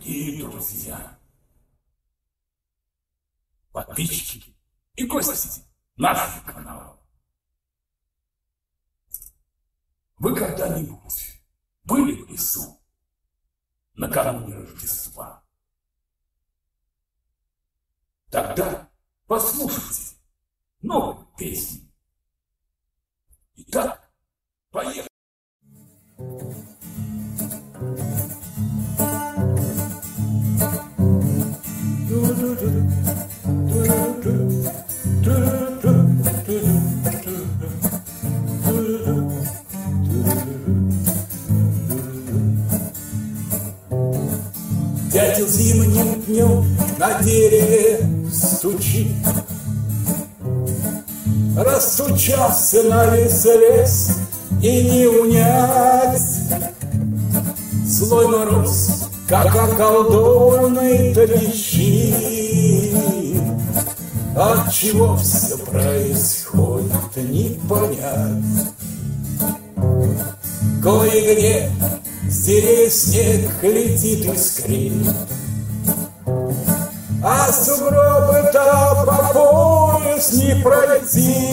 дорогие друзья. Подписчики и гости нашего канала. Вы когда-нибудь были в лесу накануне Рождества? Тогда послушайте новую песню. Итак, поехали. Дятел зимним днем на дереве стучит, расстучался на весь лес и не унять. Злой мороз, как околдованный, трещит. Отчего все происходит, не понять. Кое-где с деревьев снег летит и скрипит, а сугробы-то по пояс не пройти.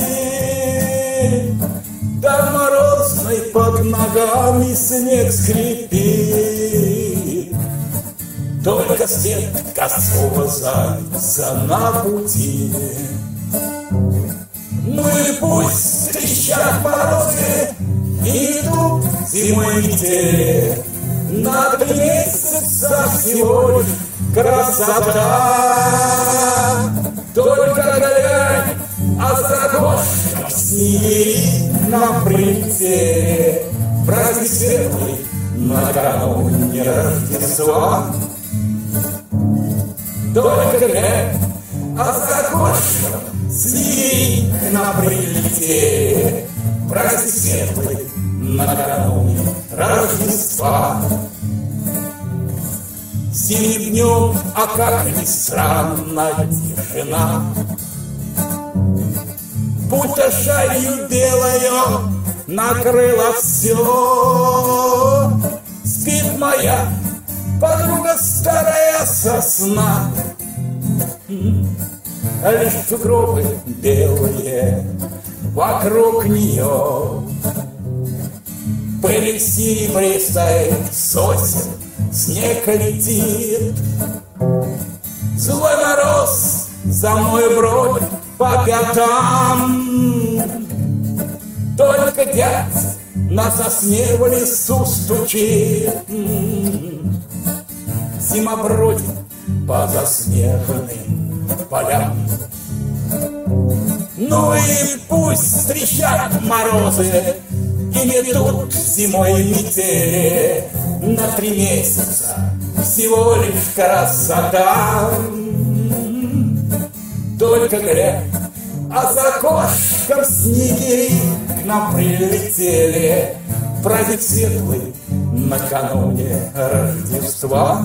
Да морозной под ногами снег скрипит, только след косого зайца на пути. Ну и пусть трещат морозы, идут зимой ветер, над месяца всего лишь красота. Только глянь, а за окошком снег на прицеле, праздник светлый накануне Рождества. Только глянь, а за окошком снег на прицеле, праздник светлый накануне Рождества. Синим днем, а как ни странно, тишина, будто шалью белою накрыла все. Спит моя подруга старая сосна, лишь сугробы белые вокруг нее. Пыль серебристой сосен снег летит, злой мороз за мной бродит по пятам. Только дядь на сосне в лесу стучит, зима бродит по заснеженным полям. Ну и пусть встречают морозы, и ведут зимой метели, на 3 месяца всего лишь красота. Только глянь, а за окошком снеги к нам прилетели, праздник светлый накануне Рождества.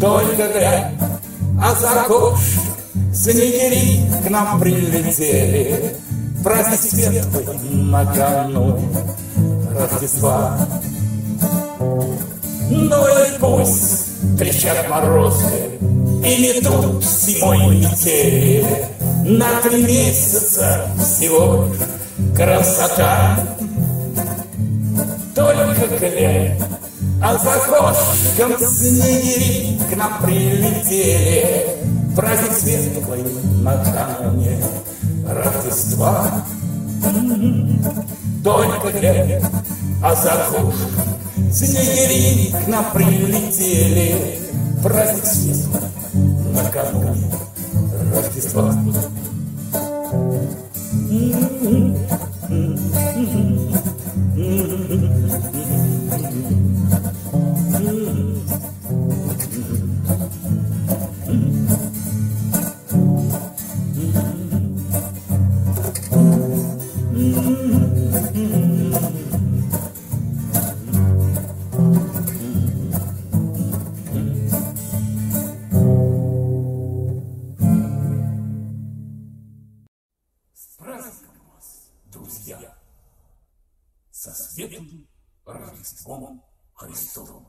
Только глянь, а за окошком снегири к нам прилетели, праздник светлый накануне Рождества. Ну и пусть кричат морозы и метут зимой метели, на 3 месяца всего красота. Только глянь, а за окошком снегири к нам прилетели, праздник светлый накануне Рождества. Только глянь, а за окошком снегири к нам прилетели, праздник светлый накануне Рождества. Со светлым Рождеством Христовым!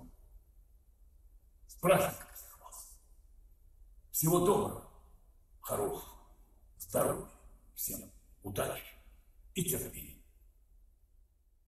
Праздник для вас. Всего доброго, хорошего, здоровья, всем удачи и терпения.